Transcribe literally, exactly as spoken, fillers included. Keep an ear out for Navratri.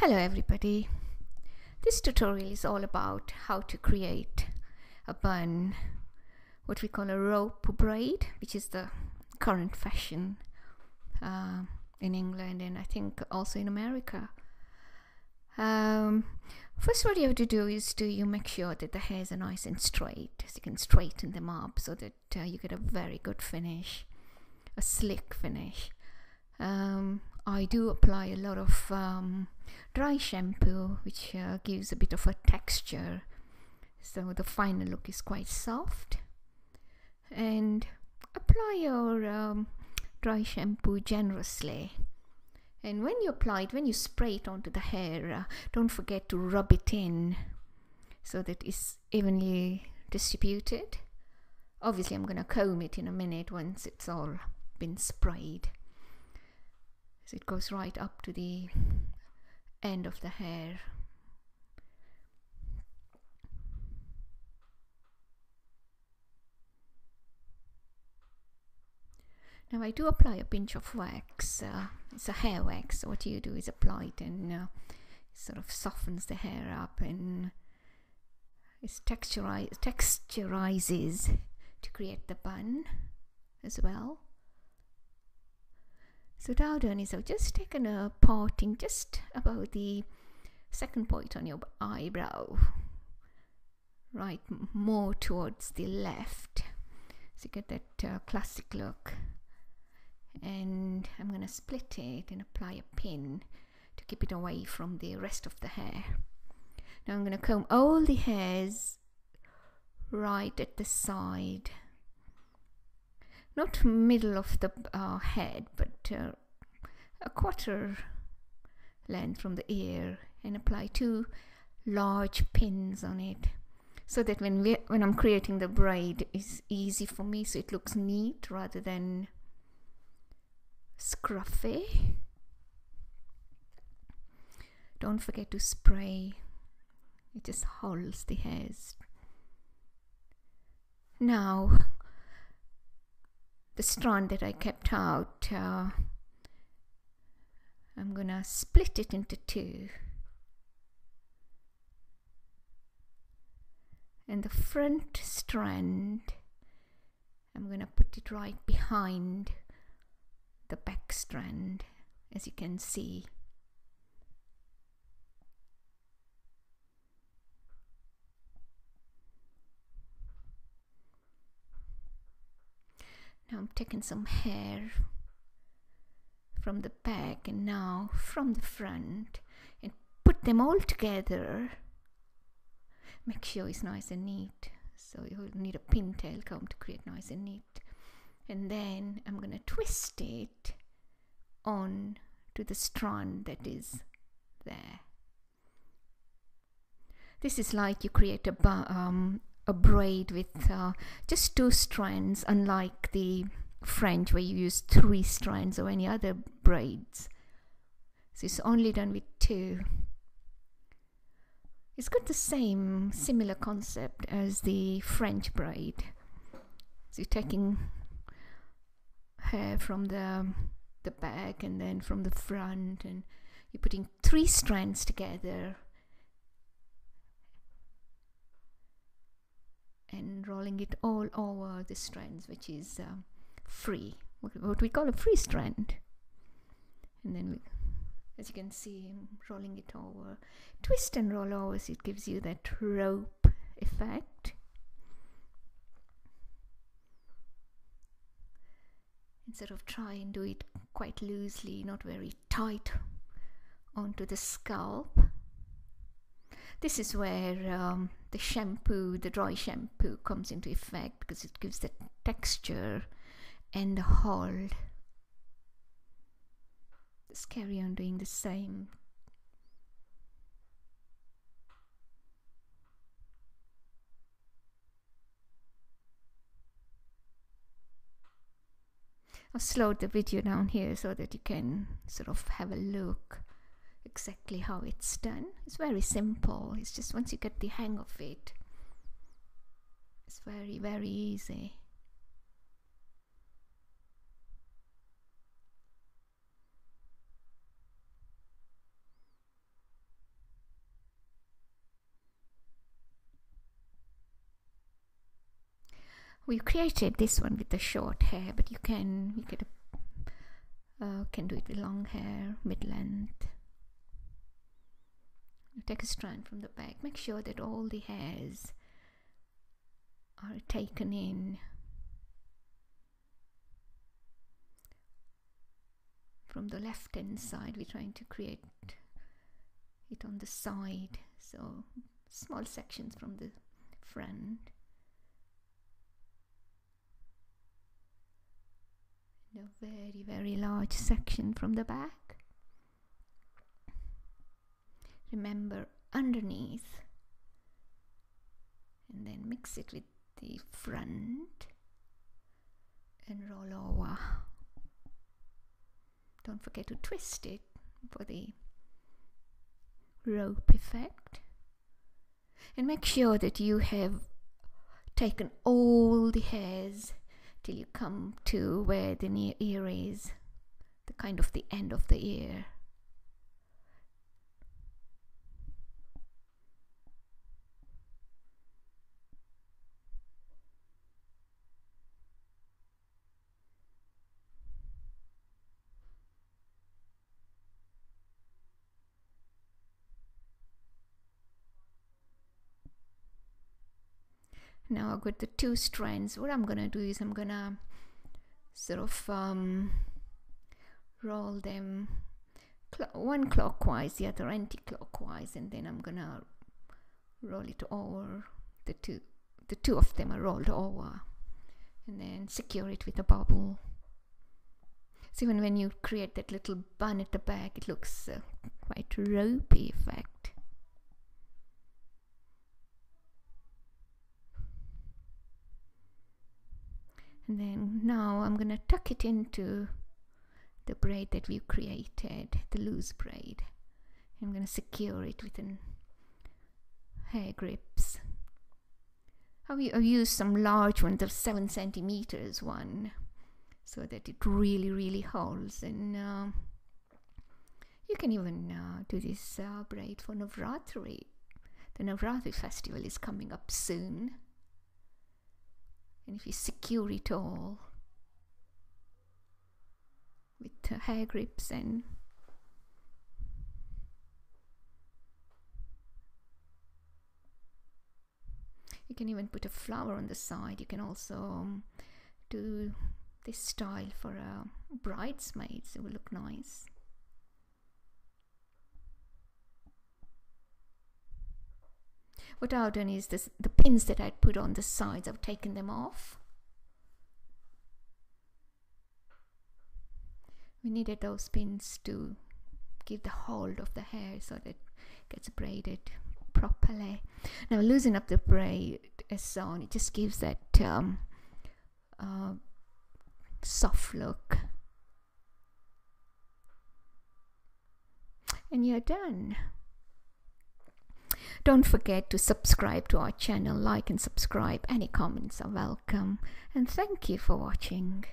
Hello everybody, this tutorial is all about how to create a bun, what we call a rope braid, which is the current fashion uh, in England and I think also in America. Um, first what you have to do is to you make sure that the hairs are nice and straight, so you can straighten them up so that uh, you get a very good finish, a slick finish. Um, I do apply a lot of um, dry shampoo, which uh, gives a bit of a texture, so the final look is quite soft. And apply your um, dry shampoo generously, and when you apply it, when you spray it onto the hair, uh, don't forget to rub it in so that it's evenly distributed. Obviously I'm going to comb it in a minute once it's all been sprayed. So it goes right up to the end of the hair. Now I do apply a pinch of wax, uh, it's a hair wax, so what you do is apply it and uh, sort of softens the hair up and it texturize, texturizes to create the bun as well. So what I've done is I've just taken a parting just about the second point on your eyebrow, right, more towards the left, so you get that uh, classic look. And I'm going to split it and apply a pin to keep it away from the rest of the hair. Now I'm going to comb all the hairs right at the side, not middle of the uh, head, but uh, a quarter length from the ear, and apply two large pins on it so that when we, when I'm creating the braid, it's easy for me, so it looks neat rather than scruffy. Don't forget to spray, it just holds the hairs. Now the strand that I kept out, uh, I'm gonna split it into two, and the front strand I'm gonna put it right behind the back strand, as you can see. Now I'm taking some hair from the back and now from the front and put them all together. Make sure it's nice and neat, so you'll need a pintail comb to create nice and neat. And then I'm going to twist it on to the strand that is there. This is like you create a um, a braid with uh, just two strands, unlike the French where you use three strands or any other braids. So it's only done with two. It's got the same similar concept as the French braid. So you're taking hair from the, the back and then from the front, and you're putting three strands together and rolling it all over the strands, which is um, free, what we call a free strand. And then, we, as you can see, I'm rolling it over, twist and roll over, so it gives you that rope effect. And sort of try and do it quite loosely, not very tight onto the scalp. This is where um, the shampoo, the dry shampoo comes into effect, because it gives the texture and the hold. Let's carry on doing the same. I've slowed the video down here so that you can sort of have a look exactly how it's done. It's very simple, it's just once you get the hang of it, it's very very easy. We've created this one with the short hair, but you can you get a, uh, can do it with long hair, mid-length. Take a strand from the back. Make sure that all the hairs are taken in from the left hand side. We're trying to create it on the side, so small sections from the front. And a very very large section from the back. Remember, underneath, and then mix it with the front and roll over. Don't forget to twist it for the rope effect, and make sure that you have taken all the hairs till you come to where the near ear is, the kind of the end of the ear. Now I've got the two strands. What I'm gonna do is I'm gonna sort of um, roll them cl one clockwise, the other anti-clockwise, and then I'm gonna roll it over. The two, the two of them are rolled over, and then secure it with a bubble. So even when you create that little bun at the back, it looks uh, quite ropey effect. And then now I'm going to tuck it into the braid that we've created, the loose braid. I'm going to secure it with an hair grips. I've used some large ones, the seven centimeters one, so that it really, really holds. And uh, you can even uh, do this uh, braid for Navratri. The Navratri festival is coming up soon. And if you secure it all with uh, hair grips and you can even put a flower on the side. You can also um, do this style for uh, bridesmaids. It will look nice. What I've done is this, the pins that I'd put on the sides, I've taken them off. We needed those pins to give the hold of the hair so that it gets braided properly. Now loosen up the braid as so on, it just gives that um, uh, soft look. And you're done. Don't forget to subscribe to our channel, like and subscribe. Any comments are welcome. And thank you for watching.